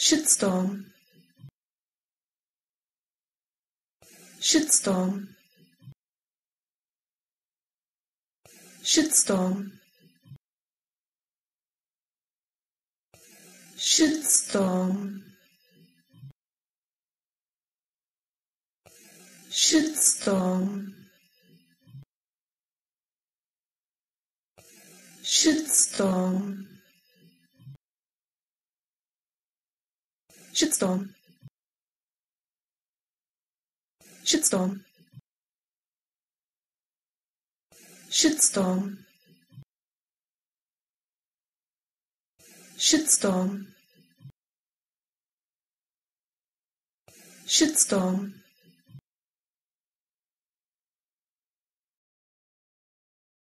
Shitstorm. Shitstorm. Shitstorm. Shitstorm. Shitstorm. Shitstorm. Shitstorm. Shitstorm. Shitstorm. Shitstorm. Shitstorm.